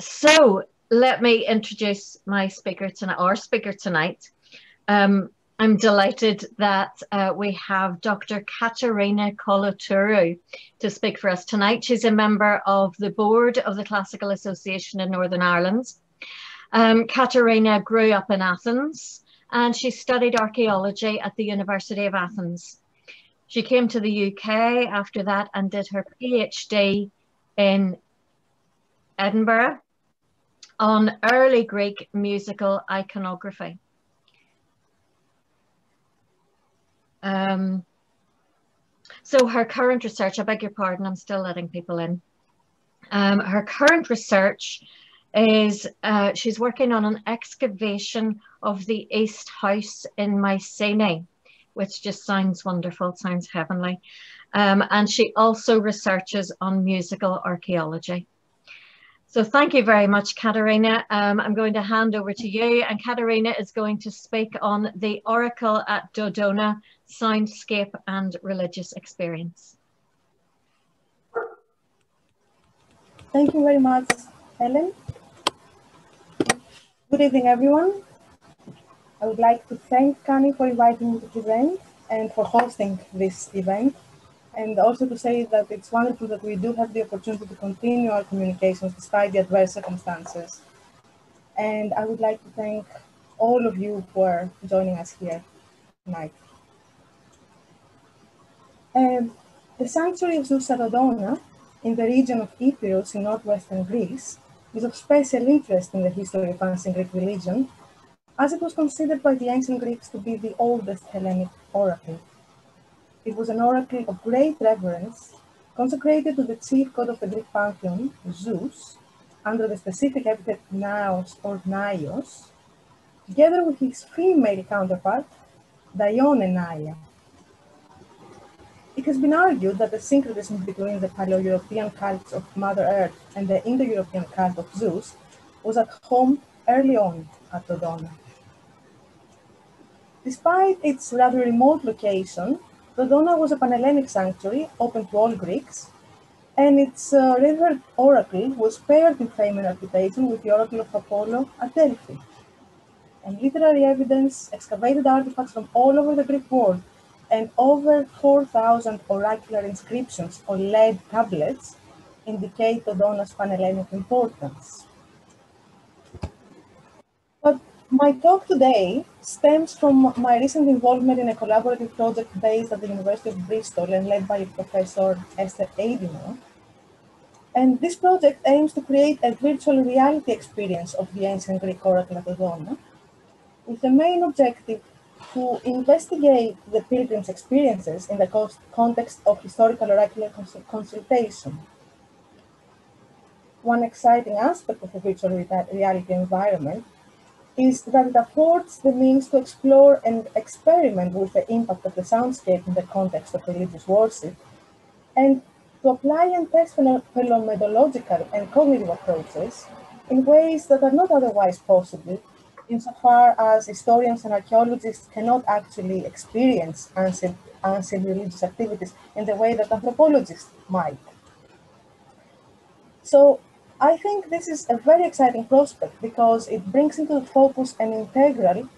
So let me introduce my speaker tonight, I'm delighted that we have Dr. Katerina Kolotourou to speak for us tonight. She's a member of the board of the Classical Association in Northern Ireland. Katerina grew up in Athens and she studied archaeology at the University of Athens. She came to the UK after that and did her PhD in Edinburgh on early Greek musical iconography. So her current research, I beg your pardon, I'm still letting people in. Her current research is, she's working on an excavation of the East House in Mycenae, which just sounds wonderful, it sounds heavenly. And she also researches on musical archaeology. So thank you very much, Katerina. I'm going to hand over to you, and Katerina is going to speak on the Oracle at Dodona, soundscape and religious experience. Thank you very much, Helen. Good evening, everyone. I would like to thank Connie for inviting me to the event and for hosting this event. And also to say that it's wonderful that we do have the opportunity to continue our communications despite the adverse circumstances. And I would like to thank all of you for joining us here tonight. The sanctuary of Zeus at Dodona in the region of Epirus in northwestern Greece is of special interest in the history of ancient Greek religion, as it was considered by the ancient Greeks to be the oldest Hellenic oracle. It was an oracle of great reverence, consecrated to the chief god of the Greek pantheon, Zeus, under the specific epithet Naos or Naios, together with his female counterpart, Dione Naya. It has been argued that the syncretism between the Paleo-European cults of Mother Earth and the Indo-European cult of Zeus was at home early on at Dodona. Despite its rather remote location, Dodona was a Panhellenic sanctuary open to all Greeks, and its river oracle was paired in fame and reputation with the Oracle of Apollo at Delphi. And literary evidence, excavated artifacts from all over the Greek world, and over 4,000 oracular inscriptions on lead tablets indicate Dodona's Panhellenic importance. But my talk today stems from my recent involvement in a collaborative project based at the University of Bristol and led by Professor Esther Eidinow. And this project aims to create a virtual reality experience of the ancient Greek Oracle at Dodona, with the main objective to investigate the pilgrims' experiences in the context of historical oracular consultation. One exciting aspect of the virtual reality environment is that it affords the means to explore and experiment with the impact of the soundscape in the context of religious worship, and to apply and test phenomenological and cognitive approaches in ways that are not otherwise possible, insofar as historians and archaeologists cannot actually experience ancient religious activities in the way that anthropologists might. So, I think this is a very exciting prospect because it brings into focus an integral,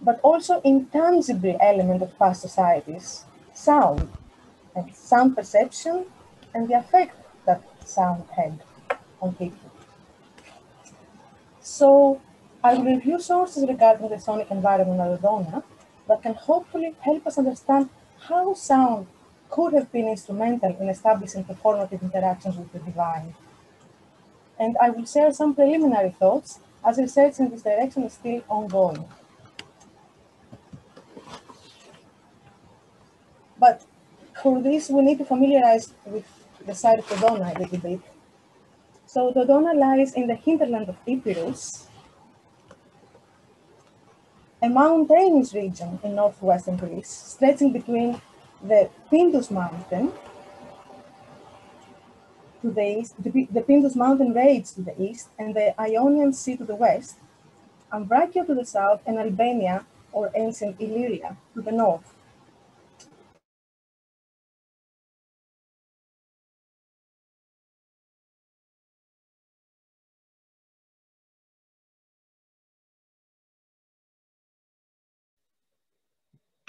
but also intangible element of past societies, sound, and sound perception, and the effect that sound had on people. So I will review sources regarding the sonic environment at Dodona that can hopefully help us understand how sound could have been instrumental in establishing performative interactions with the divine. And I will share some preliminary thoughts as research in this direction is still ongoing. But for this, we need to familiarize with the site of Dodona a little bit. So Dodona lies in the hinterland of Epirus, a mountainous region in northwestern Greece, stretching between the Pindus Mountains to the east, the Pindus mountain range to the east, and the Ionian Sea to the west, Ambracia to the south, and Albania or ancient Illyria to the north.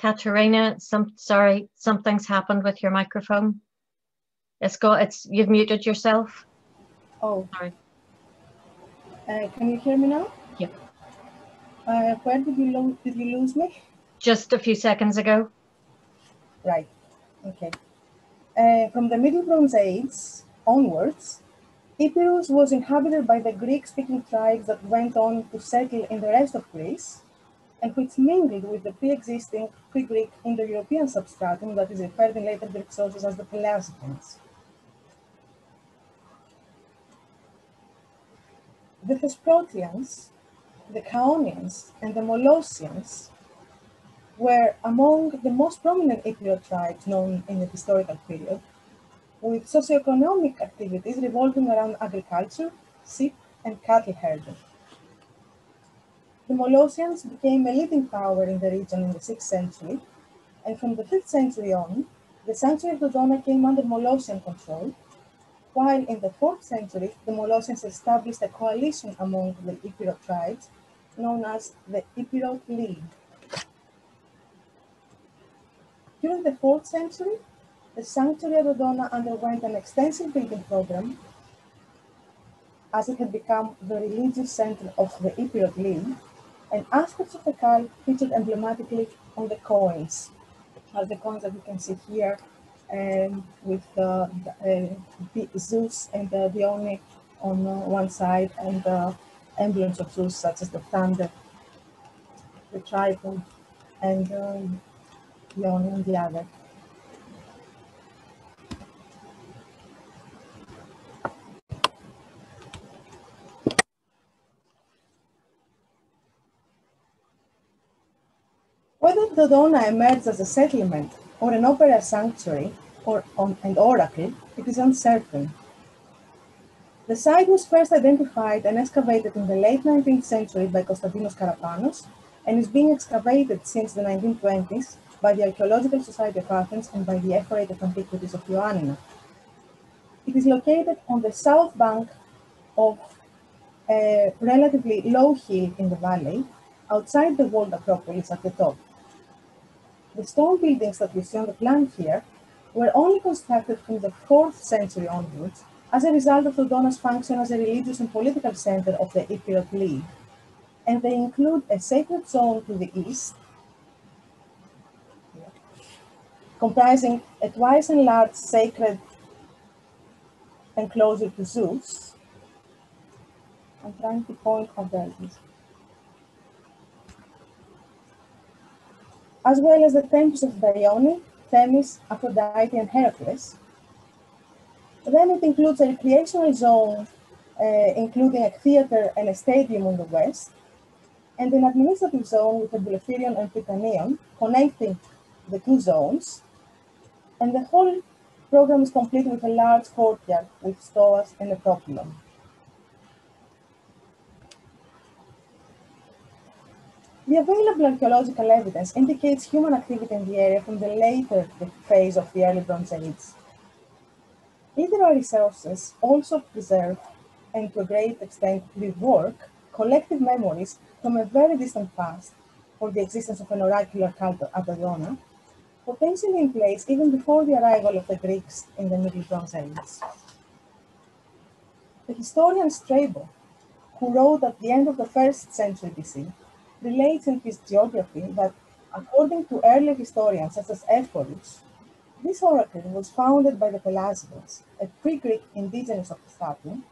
Katerina, something's happened with your microphone. You've muted yourself. Oh, sorry. Can you hear me now? Yeah. Where did you lose me? Just a few seconds ago. Right. Okay. From the Middle Bronze Age onwards, Epirus was inhabited by the Greek-speaking tribes that went on to settle in the rest of Greece, and which mingled with the pre-existing pre-Greek Indo-European substratum that is referred in later Greek sources as the Pelasgians. The Thesprotians, the Chaonians, and the Molossians were among the most prominent Epirot tribes known in the historical period, with socioeconomic activities revolving around agriculture, sheep, and cattle herding. The Molossians became a leading power in the region in the 6th century, and from the 5th century on, the sanctuary of Dodona came under Molossian control, while in the 4th century, the Molossians established a coalition among the Epirot tribes, known as the Epirot League. During the 4th century, the sanctuary of Dodona underwent an extensive building program, as it had become the religious center of the Epirot League, and aspects of the cult featured emblematically on the coins, as the coins that you can see here, with Zeus and Dione on one side, and emblems of Zeus such as the thunder, the tripod, and Dione on the other. Whether Dodona emerged as a settlement or an opera sanctuary or an oracle, it is uncertain. The site was first identified and excavated in the late 19th century by Konstantinos Karapanos, and is being excavated since the 1920s by the Archaeological Society of Athens and by the Ephorate of Antiquities of Ioannina. It is located on the south bank of a relatively low hill in the valley, outside the walled Acropolis at the top. The stone buildings that we see on the plan here were only constructed from the 4th century onwards as a result of Dodona's function as a religious and political center of the Epirot League, and they include a sacred zone to the east, comprising a twice enlarged sacred enclosure to Zeus. I'm trying to point out this. As well as the temples of Dione, Themis, Aphrodite, and Heracles. Then it includes a recreational zone, including a theater and a stadium on the west, and an administrative zone with a Belaphirion and Prytaneum, connecting the two zones. And the whole program is complete with a large courtyard with stoas and a propylon. The available archaeological evidence indicates human activity in the area from the later phase of the early Bronze Age. Literary sources also preserve, and to a great extent rework, collective memories from a very distant past for the existence of an oracular cult at Dodona, potentially in place even before the arrival of the Greeks in the Middle Bronze Age. The historian Strabo, who wrote at the end of the 1st century BC, relates in his geography that, according to early historians such as Epirus, this oracle was founded by the Pelasgians, a pre-Greek indigenous of the stratum,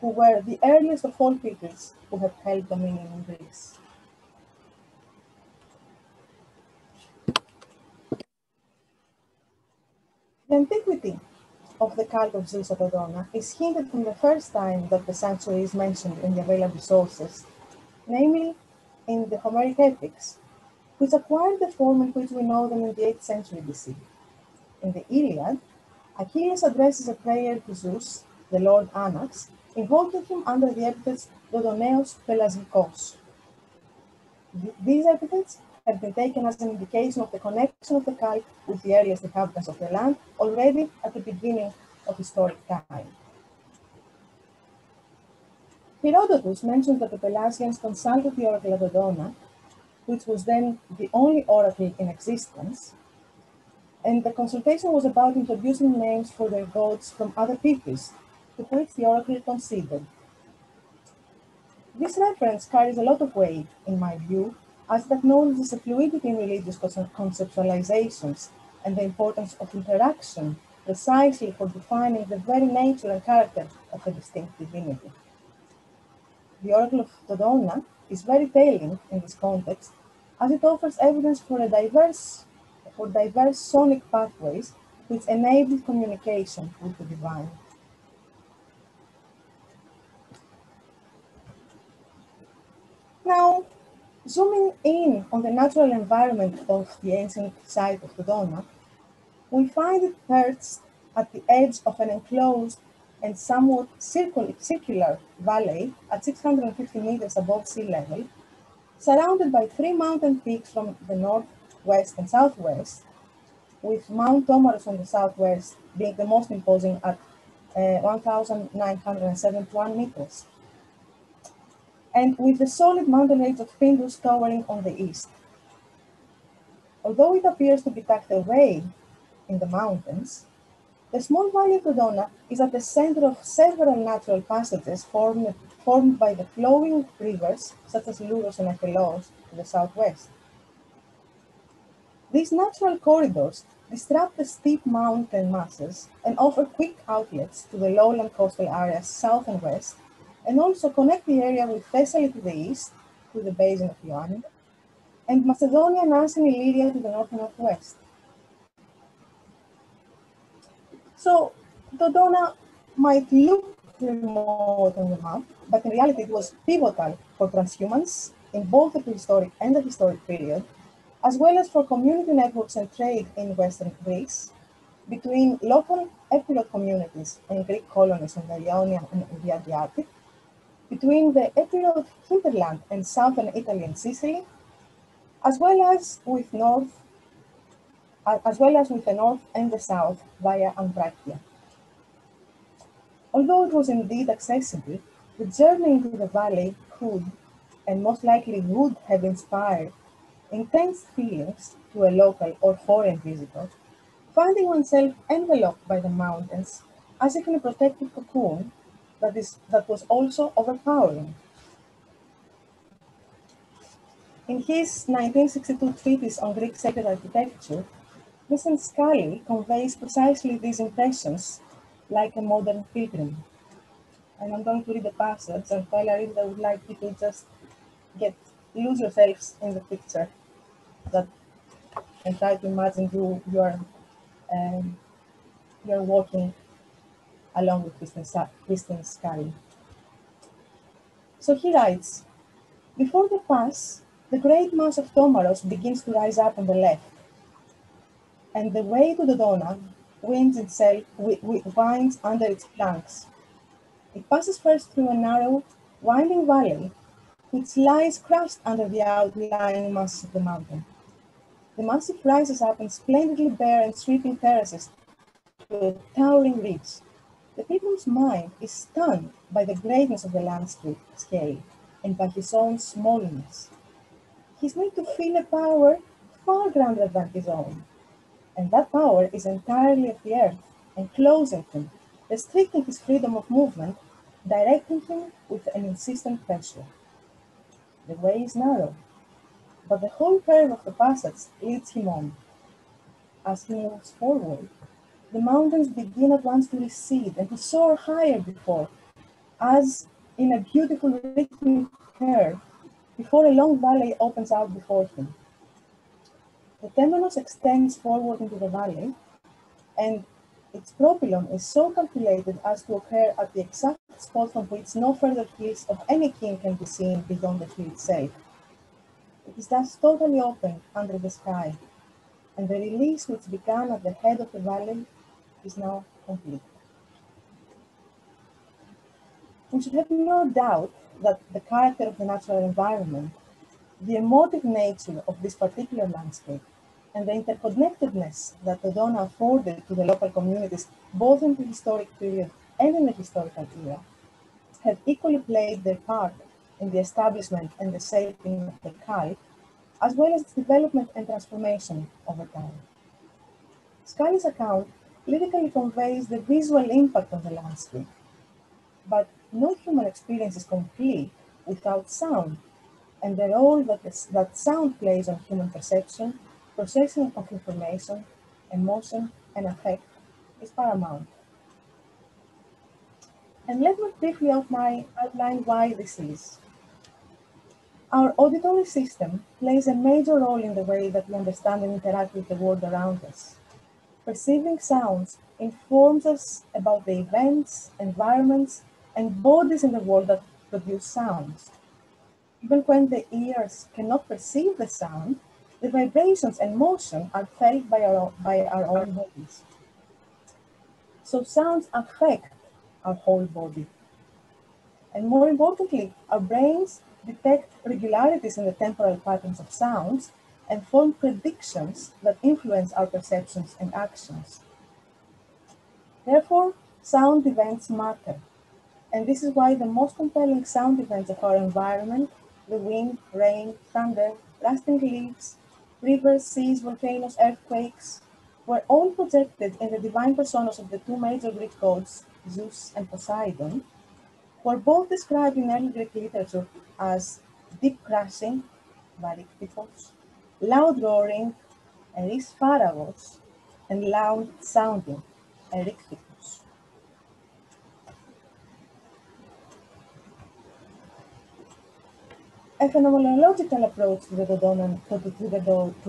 who were the earliest of all peoples who had held dominion in Greece. The antiquity of the cult of Zeus at Dodona is hinted from the first time that the sanctuary is mentioned in the available sources, namely in the Homeric epics, which acquired the form in which we know them in the 8th century BC. In the Iliad, Achilles addresses a prayer to Zeus, the lord Anax, invoking him under the epithets Dodoneos Pelasgikos. These epithets have been taken as an indication of the connection of the cult with the earliest inhabitants of the land already at the beginning of historic time. Herodotus mentions that the Pelasgians consulted the Oracle at Dodona, which was then the only oracle in existence. And the consultation was about introducing names for their gods from other peoples, to which the oracle considered. This reference carries a lot of weight, in my view, as it acknowledges a fluidity in religious conceptualizations and the importance of interaction precisely for defining the very nature and character of a distinct divinity. The Oracle of Dodona is very telling in this context, as it offers evidence for diverse sonic pathways which enable communication with the divine. Now, zooming in on the natural environment of the ancient site of Dodona, we find it perched at the edge of an enclosed and somewhat circular valley at 650 meters above sea level, surrounded by three mountain peaks from the north, west, and southwest, with Mount Tomaras on the southwest being the most imposing at 1,971 meters, and with the solid mountain range of Pindus towering on the east. Although it appears to be tucked away in the mountains, the small valley of Dodona is at the center of several natural passages formed by the flowing rivers, such as Louros and Acheloos to the southwest. These natural corridors disrupt the steep mountain masses and offer quick outlets to the lowland coastal areas south and west, and also connect the area with Thessaly to the east, to the basin of Ionia, and Macedonia and Asia and Illyria to the north and northwest. So Dodona might look remote on the map, but in reality it was pivotal for transhumans in both the prehistoric and the historic period, as well as for community networks and trade in Western Greece, between local Epirot communities and Greek colonies on the Ionian and the Adriatic, between the Epirot hinterland and southern Italy and Sicily, as well as with the north and the south via Ambracia. Although it was indeed accessible, the journey into the valley could, and most likely would, have inspired intense feelings to a local or foreign visitor, finding oneself enveloped by the mountains as if in a protective cocoon that was also overpowering. In his 1962 treatise on Greek sacred architecture, Vincent Scully conveys precisely these impressions like a modern pilgrim. And I'm going to read the passage, and while I read, I would like you to just lose yourselves in the picture and try to imagine you're walking along with Vincent Scully. So he writes, before the pass, the great mass of Tomaros begins to rise up on the left, and the way to Dodona winds under its flanks. It passes first through a narrow, winding valley, which lies crushed under the outlying masses of the mountain. The massif rises up in splendidly bare and sweeping terraces to a towering ridge. The pilgrim's mind is stunned by the greatness of the landscape scale and by his own smallness. He's made to feel a power far grander than his own. And that power is entirely of the earth, enclosing him, restricting his freedom of movement, directing him with an insistent pressure. The way is narrow, but the whole curve of the passage leads him on. As he moves forward, the mountains begin at once to recede and to soar higher before, as in a beautiful rhythmic curve, before a long valley opens out before him. The terminus extends forward into the valley, and its propylon is so calculated as to occur at the exact spot from which no further hills of any kind can be seen beyond the hill itself. It is thus totally open under the sky, and the release which began at the head of the valley is now complete. We should have no doubt that the character of the natural environment, the emotive nature of this particular landscape, and the interconnectedness that Dodona afforded to the local communities, both in the historic period and in the historical era, have equally played their part in the establishment and the shaping of the cult as well as its development and transformation over time. Scully's account lyrically conveys the visual impact of the landscape, but no human experience is complete without sound, and the role that sound plays on human perception, processing of information, emotion, and affect is paramount. And let me briefly outline why this is. Our auditory system plays a major role in the way that we understand and interact with the world around us. Perceiving sounds informs us about the events, environments, and bodies in the world that produce sounds. Even when the ears cannot perceive the sound, the vibrations and motion are felt by our own bodies. So sounds affect our whole body. And more importantly, our brains detect regularities in the temporal patterns of sounds and form predictions that influence our perceptions and actions. Therefore, sound events matter. And this is why the most compelling sound events of our environment, the wind, rain, thunder, rustling leaves, rivers, seas, volcanoes, earthquakes, were all projected in the divine personas of the two major Greek gods, Zeus and Poseidon, who are both described in early Greek literature as deep crashing, variktyphos, loud roaring, erispharagos, and loud sounding, eriktyphos. A phenomenological approach to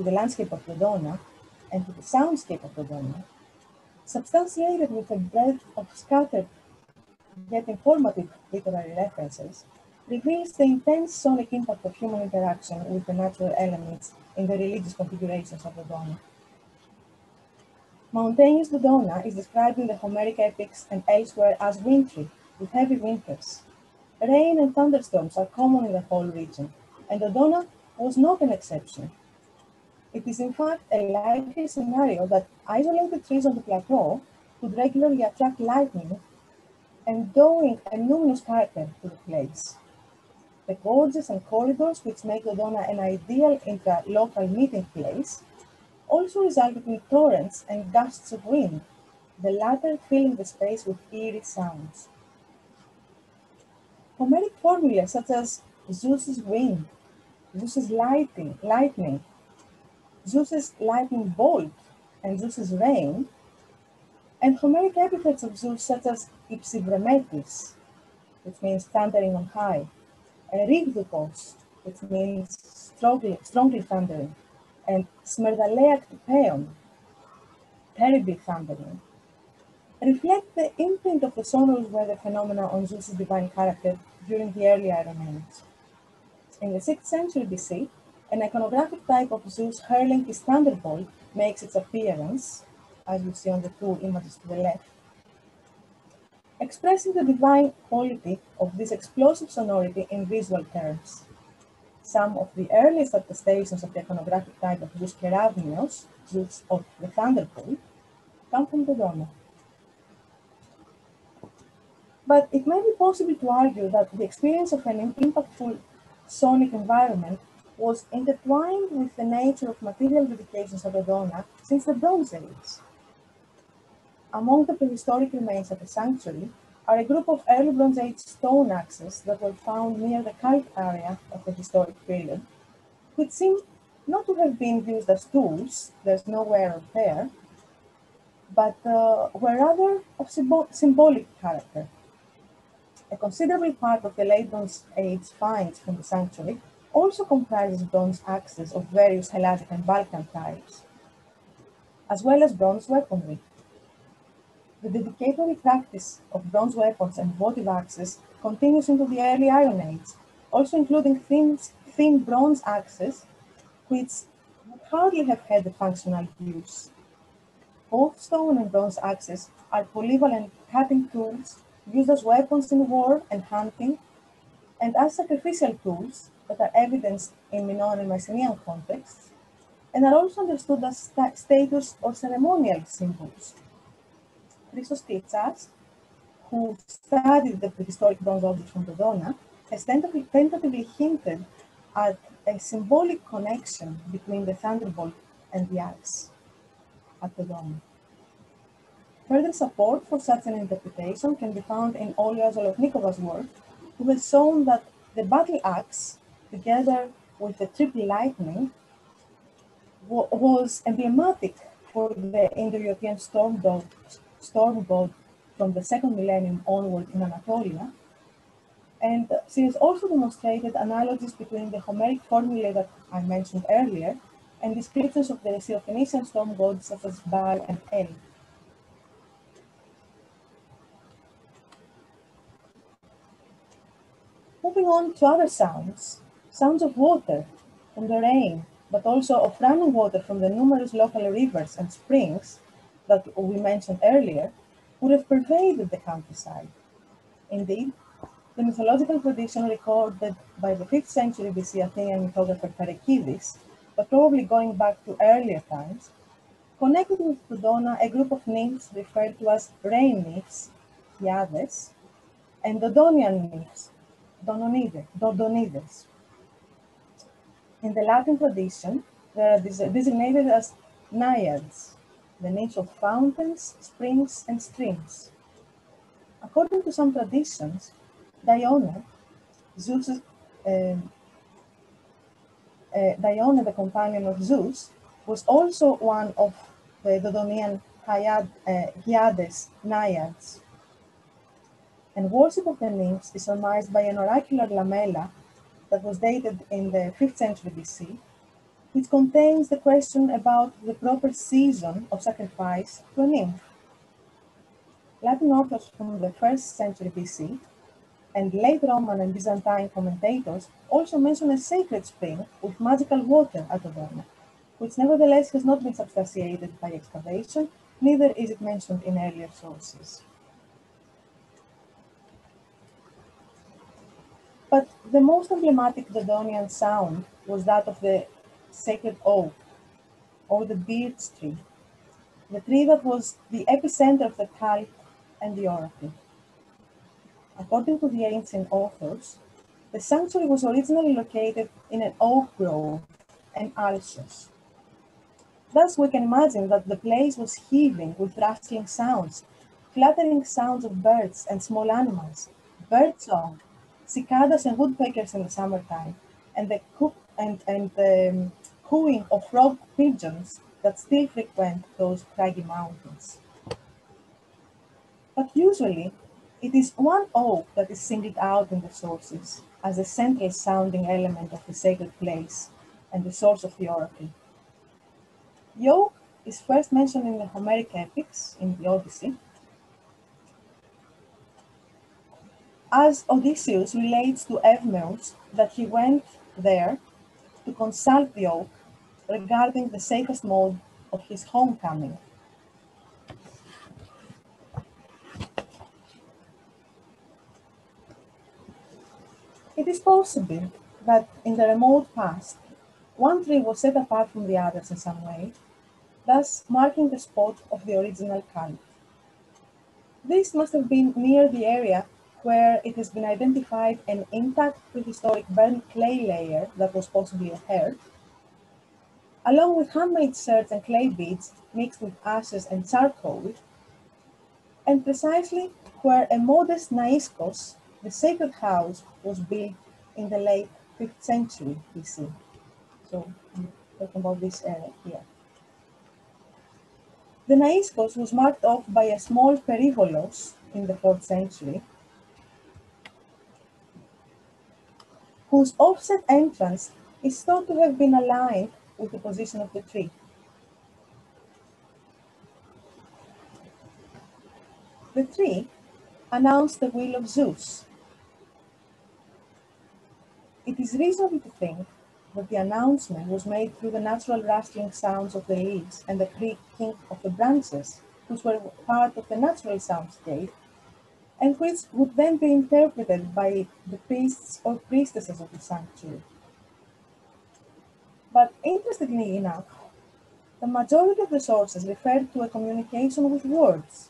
the landscape of Dodona and to the soundscape of Dodona, substantiated with a breadth of scattered yet informative literary references, reveals the intense sonic impact of human interaction with the natural elements in the religious configurations of Dodona. Mountainous Dodona is described in the Homeric epics and elsewhere as wintry, with heavy winters. Rain and thunderstorms are common in the whole region, and Dodona was not an exception. It is in fact a likely scenario that isolated trees on the plateau could regularly attract lightning, endowing a luminous character to the place. The gorges and corridors which make Dodona an ideal intra-local meeting place also resulted in torrents and gusts of wind, the latter filling the space with eerie sounds. Homeric formulae such as Zeus's wind, Zeus's lightning, Zeus's lightning bolt, and Zeus's rain, and Homeric epithets of Zeus such as Ypsivremetis, which means thundering on high, Erigdukos, which means strongly thundering, and Smerdaleaktypeion, terribly thundering, reflect the imprint of the sonorous weather phenomena on Zeus' divine character during the early Iron Age. In the 6th century BC, an iconographic type of Zeus hurling his thunderbolt makes its appearance, as you see on the two images to the left, expressing the divine quality of this explosive sonority in visual terms. Some of the earliest attestations of the iconographic type of Zeus Keravnios, Zeus of the Thunderbolt, come from Dodona. But it may be possible to argue that the experience of an impactful sonic environment was intertwined with the nature of material dedications of Dodona since the Bronze Age. Among the prehistoric remains at the sanctuary are a group of early Bronze Age stone axes that were found near the cult area of the historic period, which seem not to have been used as tools, there's no wear or tear, but were rather of symbolic character. A considerable part of the late Bronze Age finds from the sanctuary also comprises bronze axes of various Helladic and Balkan types, as well as bronze weaponry. The dedicatory practice of bronze weapons and votive axes continues into the early Iron Age, also including thin bronze axes, which would hardly have had a functional use. Both stone and bronze axes are polyvalent cutting tools used as weapons in war and hunting, and as sacrificial tools that are evidenced in Minoan and Mycenaean contexts, and are also understood as status or ceremonial symbols. Christos Klitsas, who studied the prehistoric bronze objects from Dodona, has tentatively hinted at a symbolic connection between the thunderbolt and the axe at Dodona. Further support for such an interpretation can be found in Olya Zolotnikov's work, who has shown that the battle axe, together with the triple lightning, was emblematic for the Indo-European storm god from the 2nd millennium onward in Anatolia. And she has also demonstrated analogies between the Homeric formulae that I mentioned earlier and descriptions of the Syrophoenician storm gods such as Baal and El. Moving on to other sounds, sounds of water from the rain, but also of running water from the numerous local rivers and springs that we mentioned earlier, would have pervaded the countryside. Indeed, the mythological tradition recorded by the 5th century BC Athenian mythographer Perekides, but probably going back to earlier times, connected with Dodona a group of nymphs referred to as rain nymphs, Hyades, and Dodonian nymphs, Dodonides. In the Latin tradition, they are designated as Naiads, the nymphs of fountains, springs, and streams. According to some traditions, Dione, Dione, the companion of Zeus, was also one of the Dodonian Hyades, Naiads. And worship of the nymphs is surmised by an oracular lamella that was dated in the 5th century BC, which contains the question about the proper season of sacrifice to a nymph. Latin authors from the 1st century BC and late Roman and Byzantine commentators also mention a sacred spring with magical water at Dodona, which nevertheless has not been substantiated by excavation, neither is it mentioned in earlier sources. But the most emblematic Dodonian sound was that of the sacred oak, or the beard's tree, the tree that was the epicenter of the cult and the oracle. According to the ancient authors, the sanctuary was originally located in an oak grove and alcyon. Thus, we can imagine that the place was heaving with rustling sounds, fluttering sounds of birds and small animals, birdsong, cicadas and woodpeckers in the summertime, and the cooing of frog pigeons that still frequent those craggy mountains. But usually, it is one oak that is singled out in the sources as the central sounding element of the sacred place and the source of the oracle. The oak is first mentioned in the Homeric epics, in the Odyssey, as Odysseus relates to Eumelus that he went there to consult the oak regarding the safest mode of his homecoming. It is possible that in the remote past, one tree was set apart from the others in some way, thus marking the spot of the original cult. This must have been near the area where it has been identified an intact prehistoric burnt clay layer that was possibly a hearth, along with handmade sherds and clay beads mixed with ashes and charcoal, and precisely where a modest naiskos, the sacred house, was built in the late 5th century BC. So I'm talking about this area here. The naiskos was marked off by a small perivolos in the 4th century, whose offset entrance is thought to have been aligned with the position of the tree. The tree announced the will of Zeus. It is reasonable to think that the announcement was made through the natural rustling sounds of the leaves and the creaking of the branches, which were part of the natural soundscape, and which would then be interpreted by the priests or priestesses of the sanctuary. But interestingly enough, the majority of the sources refer to a communication with words.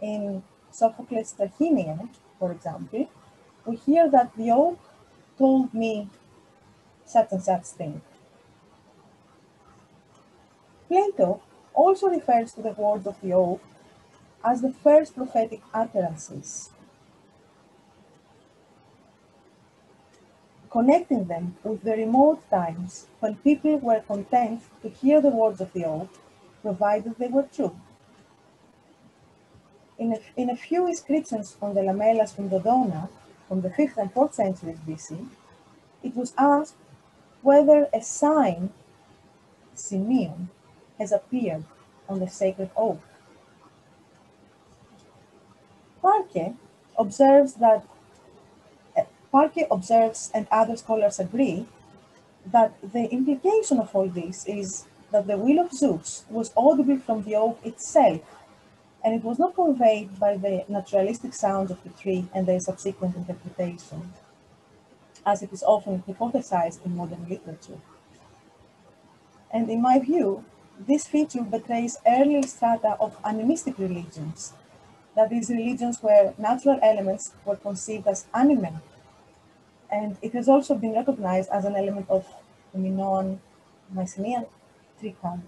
In Sophocles' Trachinion, for example, we hear that the oak told me such and such thing. Plato also refers to the word of the oath as the first prophetic utterances, connecting them with the remote times when people were content to hear the words of the oath, provided they were true. In a few inscriptions on the lamellas from Dodona, from the 5th and 4th centuries BC, it was asked whether a sign, Simeon, has appeared on the sacred oath. Parke observes, and other scholars agree, that the implication of all this is that the will of Zeus was audible from the oak itself, and it was not conveyed by the naturalistic sounds of the tree and their subsequent interpretation, as it is often hypothesized in modern literature. And in my view, this feature betrays early strata of animistic religions, that is, religions where natural elements were conceived as animate, and it has also been recognized as an element of the Minoan Mycenaean tricount.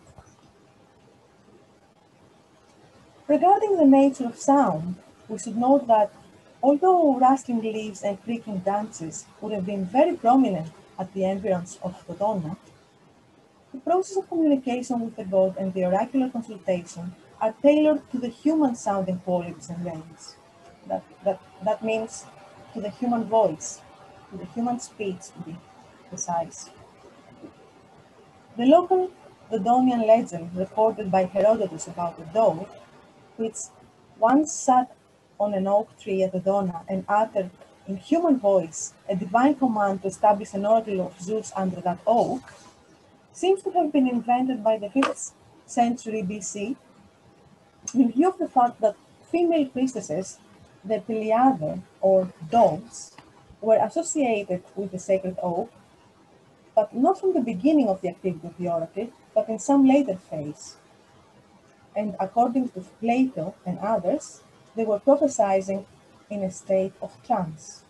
Regarding the nature of sound, we should note that although rustling leaves and creaking branches would have been very prominent at the environs of Dodona, the process of communication with the god and the oracular consultation are tailored to the human sounding qualities and range. That means to the human voice, to the human speech, to be precise. The local Dodonian legend recorded by Herodotus about the dove, which once sat on an oak tree at Dodona and uttered in human voice a divine command to establish an oracle of Zeus under that oak, seems to have been invented by the 5th century BC in view of the fact that female priestesses, the Peliader or doves, were associated with the sacred oak, but not from the beginning of the activity of the oracle, but in some later phase. And according to Plato and others, they were prophesizing in a state of trance.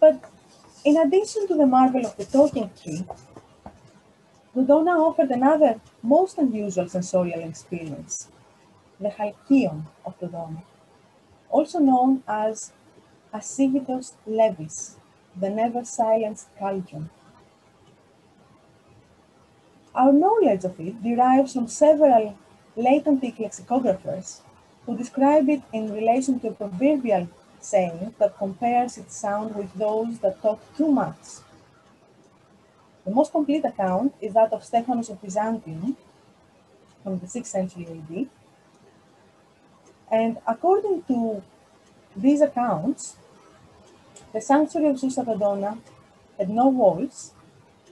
But in addition to the marvel of the talking tree, Dodona offered another most unusual sensorial experience, the Halcyon of Dodona, also known as Asivitos Levis, the never-silenced cauldron. Our knowledge of it derives from several late antique lexicographers who describe it in relation to a proverbial saying that compares its sound with those that talk too much. The most complete account is that of Stephanus of Byzantium from the 6th century AD. And according to these accounts, the sanctuary of Zeus at Dodona had no walls,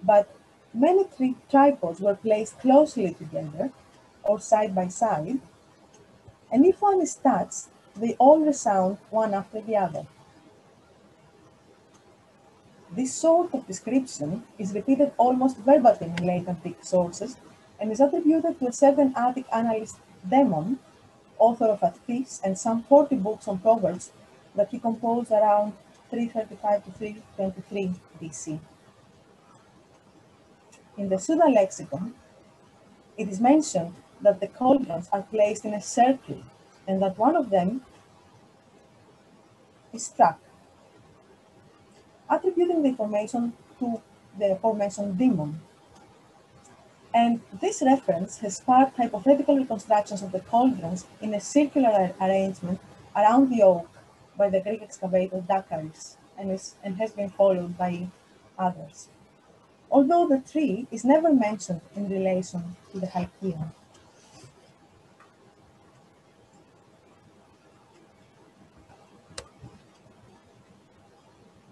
but many tripods were placed closely together or side by side. And if one is touched, they all resound one after the other. This sort of description is repeated almost verbatim in late antique sources and is attributed to a certain Attic analyst Demon, author of Atthis and some 40 books on Proverbs that he composed around 335 to 323 BC. In the Suda lexicon, it is mentioned that the cauldrons are placed in a circle and that one of them is struck, attributing the information to the aforementioned Demon. And this reference has sparked hypothetical reconstructions of the cauldrons in a circular arrangement around the oak by the Greek excavator Dakaris, and has been followed by others, although the tree is never mentioned in relation to the Halcyon.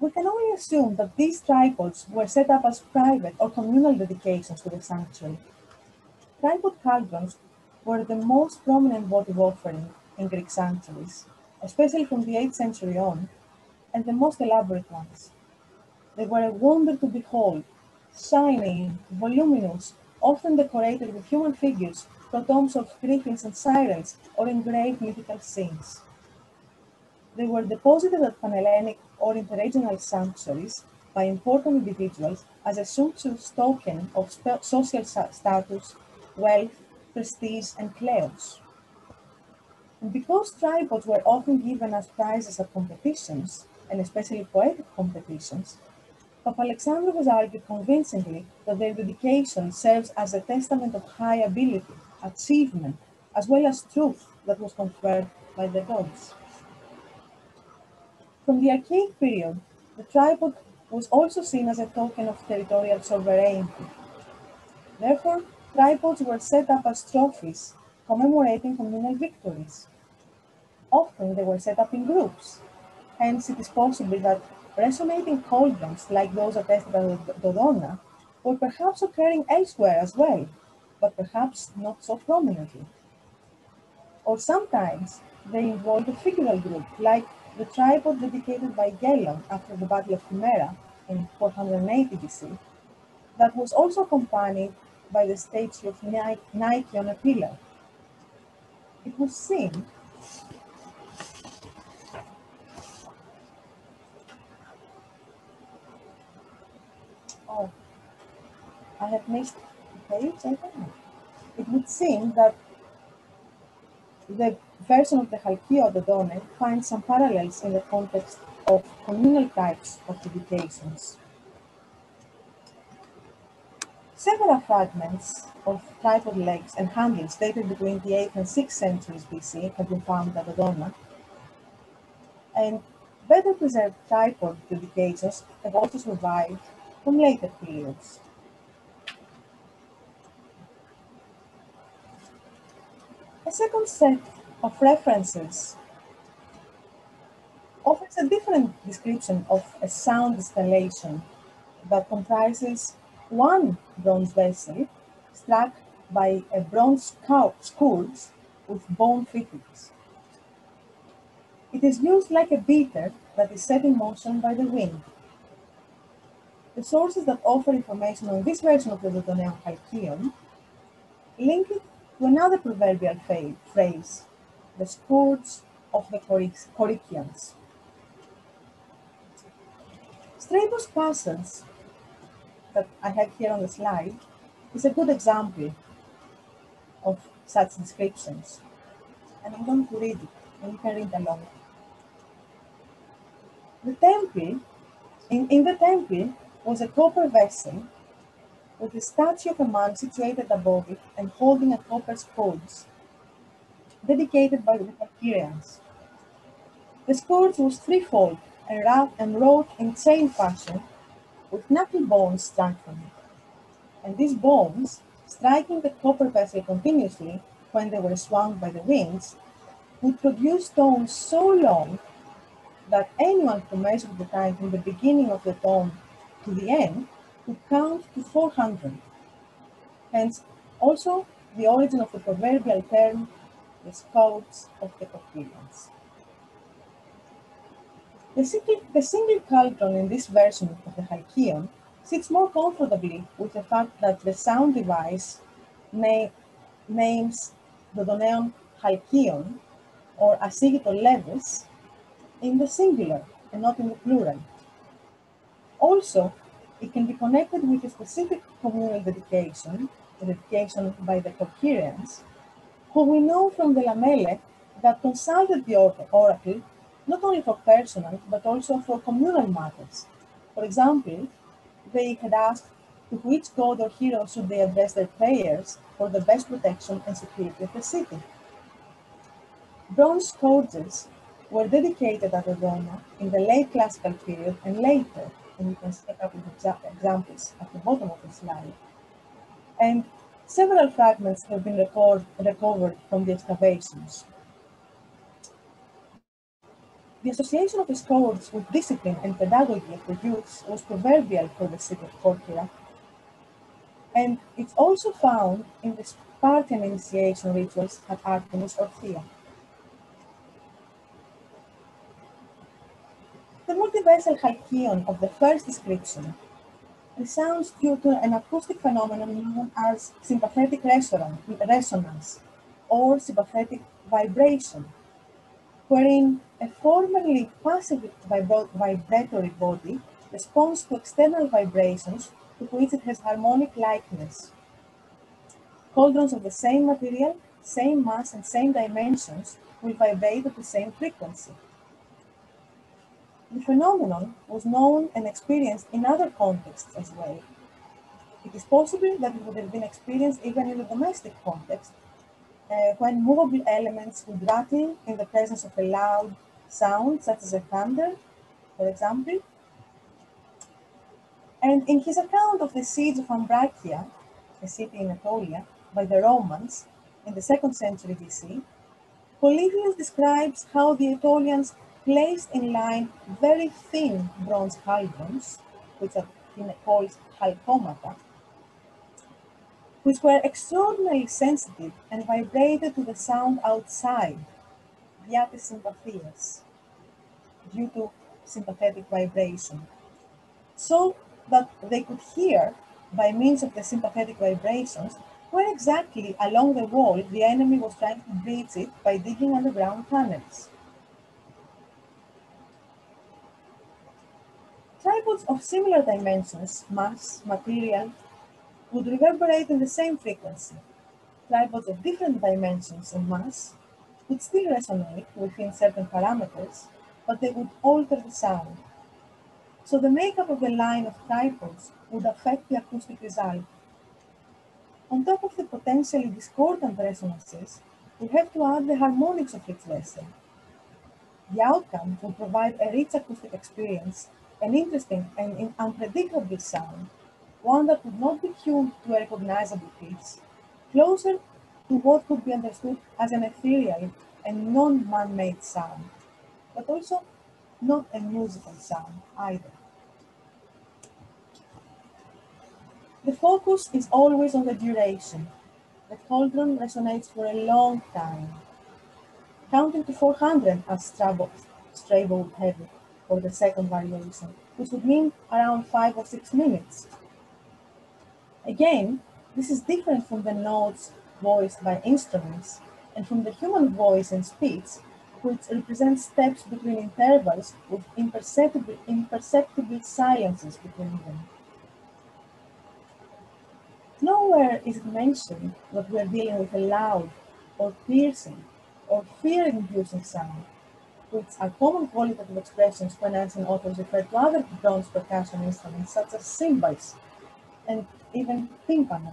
We can only assume that these tripods were set up as private or communal dedications to the sanctuary. Tripod cauldrons were the most prominent votive offering in Greek sanctuaries, especially from the 8th century on, and the most elaborate ones. They were a wonder to behold, shining, voluminous, often decorated with human figures to tombs of griffins and sirens or engraved mythical scenes. They were deposited at Panhellenic or interregional sanctuaries by important individuals as a sumptuous token of social status, wealth, prestige, and kleos. And because tripods were often given as prizes at competitions, and especially poetic competitions, Papalexandru has argued convincingly that their dedication serves as a testament of high ability, achievement, as well as truth that was conferred by the gods. From the archaic period, the tripod was also seen as a token of territorial sovereignty. Therefore, tripods were set up as trophies commemorating communal victories. Often they were set up in groups. Hence, it is possible that resonating cauldrons like those at Esther Eidinow Dodona were perhaps occurring elsewhere as well, but perhaps not so prominently. Or sometimes they involved a figural group, like the tripod dedicated by Gelon after the Battle of Himera in 480 BC, that was also accompanied by the statue of Nike on a pillar. It would seem It would seem that the version of the Halcyon of Dodona finds some parallels in the context of communal types of dedications. Several fragments of tripod legs and handles dated between the 8th and 6th centuries BC have been found at Dodona, and better preserved tripod dedications have also survived from later periods. A second set of references offers a different description of a sound installation that comprises one bronze vessel struck by a bronze scourge with bone fittings. It is used like a beater that is set in motion by the wind. The sources that offer information on this version of the Dodonean Halcyon link it to another proverbial phrase, the scourge of the Corycians. Strabo's passage that I have here on the slide is a good example of such descriptions. And I'm going to read it, and you can read along. The temple, in the temple was a copper vessel with a statue of a man situated above it and holding a copper scourge, dedicated by the Parkeans. The scourge was threefold and wrought in chain fashion, with knuckle bones struck from it, and these bones, striking the copper vessel continuously when they were swung by the winds, would produce tones so long that anyone who measured the time from the beginning of the tone to the end could count to 400. Hence, also the origin of the proverbial term, the scourge of the Corycians. The single cauldron in this version of the Halcyon sits more comfortably with the fact that the sound device names the Dodonean Halcyon, or Asigito leves, in the singular and not in the plural. Also, it can be connected with a specific communal dedication, the dedication by the Corycians, who we know from the Lamele that consulted the oracle not only for personal, but also for communal matters. For example, they had asked to which god or hero should they address their prayers for the best protection and security of the city. Bronze scourges were dedicated at Dodona in the late classical period and later, and you can see a couple of examples at the bottom of the slide. And several fragments have been recovered from the excavations. The association of the scourge with discipline and pedagogy of the youths was proverbial for the city of Corcyra, and it's also found in the Spartan initiation rituals at Artemis or Thea. The multi-vessel Halcyon of the first description The sounds due to an acoustic phenomenon known as sympathetic resonance or sympathetic vibration, wherein a formerly passive vibratory body responds to external vibrations to which it has harmonic likeness. Cauldrons of the same material, same mass, and same dimensions will vibrate at the same frequency. The phenomenon was known and experienced in other contexts as well. It is possible that it would have been experienced even in the domestic context, when movable elements would rattle in the presence of a loud sound, such as a thunder, for example. And in his account of the siege of Ambracia, a city in Aetolia, by the Romans in the 2nd century BC, Polybius describes how the Aetolians placed in line very thin bronze cauldrons, which are called halcomata, which were extraordinarily sensitive and vibrated to the sound outside, via the sympathias, due to sympathetic vibration, so that they could hear, by means of the sympathetic vibrations, where exactly along the wall the enemy was trying to breach it by digging underground tunnels. Tripods of similar dimensions, mass, material, would reverberate in the same frequency. Tripods of different dimensions and mass would still resonate within certain parameters, but they would alter the sound. So the makeup of the line of tripods would affect the acoustic result. On top of the potentially discordant resonances, we have to add the harmonics of each vessel. The outcome will provide a rich acoustic experience, an interesting and unpredictable sound, one that would not be tuned to a recognizable pitch, closer to what could be understood as an ethereal and non-man-made sound, but also not a musical sound either. The focus is always on the duration. The cauldron resonates for a long time, counting to 400 as Strabo would have it, or the second variation, which would mean around 5 or 6 minutes. Again, this is different from the notes voiced by instruments and from the human voice and speech, which represents steps between intervals with imperceptible silences between them. Nowhere is it mentioned that we are dealing with a loud or piercing or fear-inducing sound, which are common qualitative expressions when ancient authors refer to other bronze percussion instruments such as cymbals and even timpani.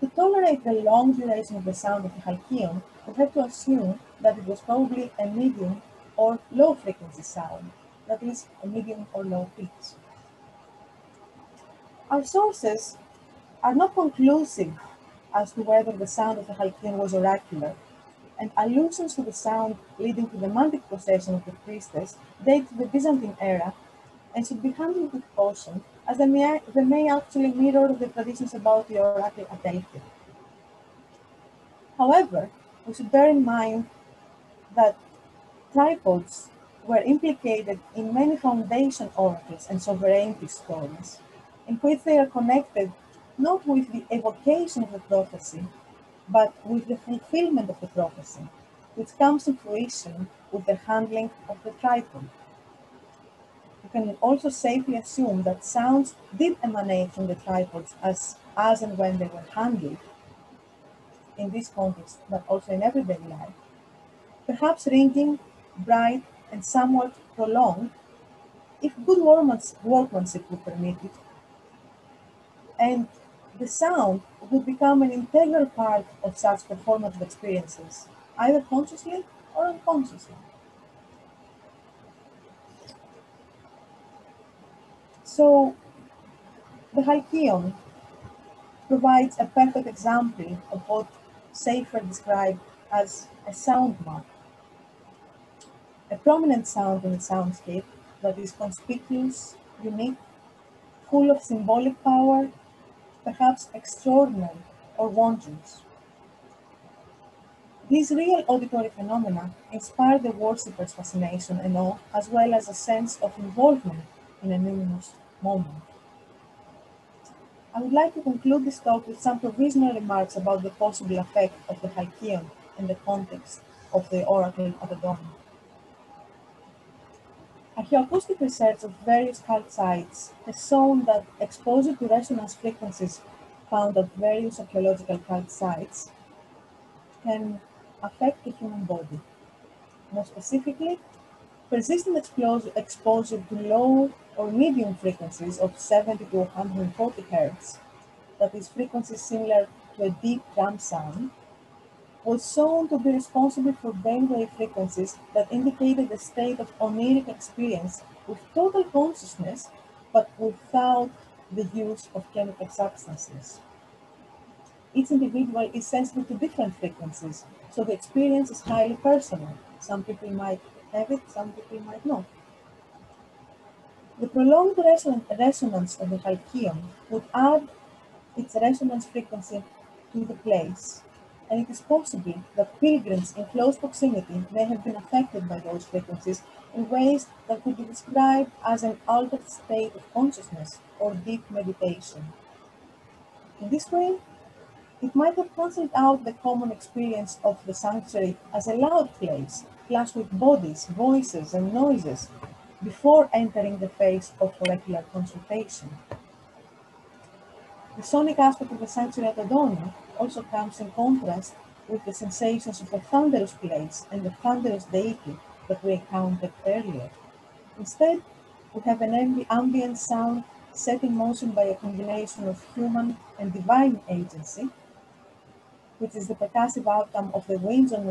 To tolerate the long duration of the sound of the halcyon, we have to assume that it was probably a medium or low frequency sound, that is, a medium or low pitch. Our sources are not conclusive as to whether the sound of the halcyon was oracular, and allusions to the sound leading to the mantic possession of the priestess date to the Byzantine era and should be handled with caution, as they may actually mirror the traditions about the oracle at Delphi. However, we should bear in mind that tripods were implicated in many foundation oracles and sovereignty stories, in which they are connected not with the evocation of the prophecy, but with the fulfillment of the prophecy, which comes to fruition with the handling of the tripod. You can also safely assume that sounds did emanate from the tripods as and when they were handled, in this context, but also in everyday life, perhaps ringing, bright, and somewhat prolonged, if good workmanship would permit it, and the sound would become an integral part of such performative experiences, either consciously or unconsciously. So, the halcyon provides a perfect example of what Schaeffer described as a sound mark, a prominent sound in the soundscape that is conspicuous, unique, full of symbolic power, perhaps extraordinary or wondrous. These real auditory phenomena inspire the worshipper's fascination and awe, as well as a sense of involvement in a luminous moment. I would like to conclude this talk with some provisional remarks about the possible effect of the Halcyon in the context of the Oracle at Dodona. Archaeoacoustic research of various cult sites has shown that exposure to resonance frequencies found at various archaeological cult sites can affect the human body. More specifically, persistent exposure to low or medium frequencies of 70 to 140 Hz, that is, frequencies similar to a deep drum sound, was shown to be responsible for brainwave frequencies that indicated a state of oniric experience with total consciousness but without the use of chemical substances. Each individual is sensitive to different frequencies, so the experience is highly personal. Some people might have it, some people might not. The prolonged resonance of the Halcyon would add its resonance frequency to the place, and it is possible that pilgrims in close proximity may have been affected by those frequencies in ways that could be described as an altered state of consciousness or deep meditation. In this way, it might have cancelled out the common experience of the sanctuary as a loud place, classed with bodies, voices, and noises, before entering the phase of oracular consultation. The sonic aspect of the sanctuary at Dodona also comes in contrast with the sensations of the thunderous place and the thunderous deity that we encountered earlier. Instead, we have an ambient sound set in motion by a combination of human and divine agency, which is the percussive outcome of the winds on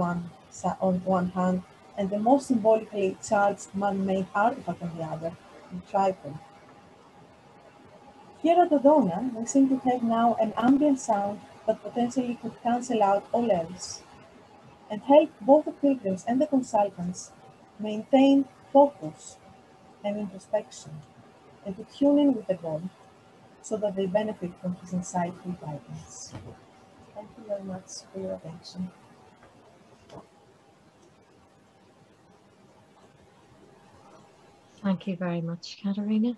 one hand and the most symbolically charged man-made artifact on the other, the tripod. Here at Dodona, we seem to have now an ambient sound that potentially could cancel out all else and help both the pilgrims and the consultants maintain focus and introspection, and to tune in with the God so that they benefit from his insightful guidance. Thank you very much for your attention. Thank you very much, Katerina.